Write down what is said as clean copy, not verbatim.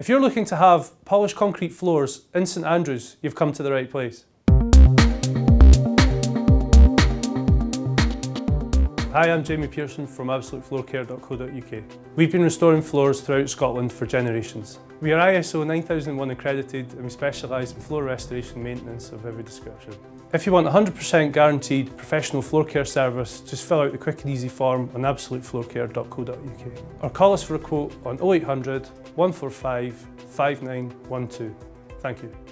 If you're looking to have polished concrete floors in St Andrews, you've come to the right place. Hi, I'm Jamie Pearson from absolutefloorcare.co.uk. We've been restoring floors throughout Scotland for generations. We are ISO 9001 accredited and we specialise in floor restoration maintenance of every description. If you want 100% guaranteed professional floor care service, just fill out the quick and easy form on absolutefloorcare.co.uk or call us for a quote on 0800 145 5912. Thank you.